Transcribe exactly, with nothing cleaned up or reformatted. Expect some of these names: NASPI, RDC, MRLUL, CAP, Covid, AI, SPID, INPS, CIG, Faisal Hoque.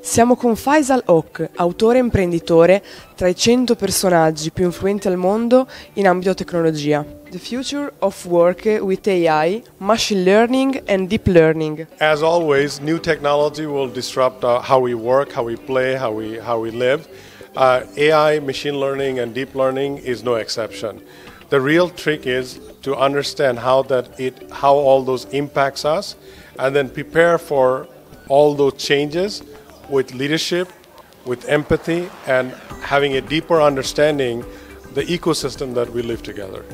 Siamo con Faisal Hoque, autore e imprenditore tra i cento personaggi più influenti al mondo in ambito tecnologia. The future of work with A I, machine learning and deep learning. As always, new technology will disrupt uh, how we work, how we play, how we how we live. Uh, A I, machine learning and deep learning is no exception. The real trick is to understand how that it how all those impacts us, and then prepare for all those changes with leadership, with empathy, and having a deeper understanding of the ecosystem that we live together.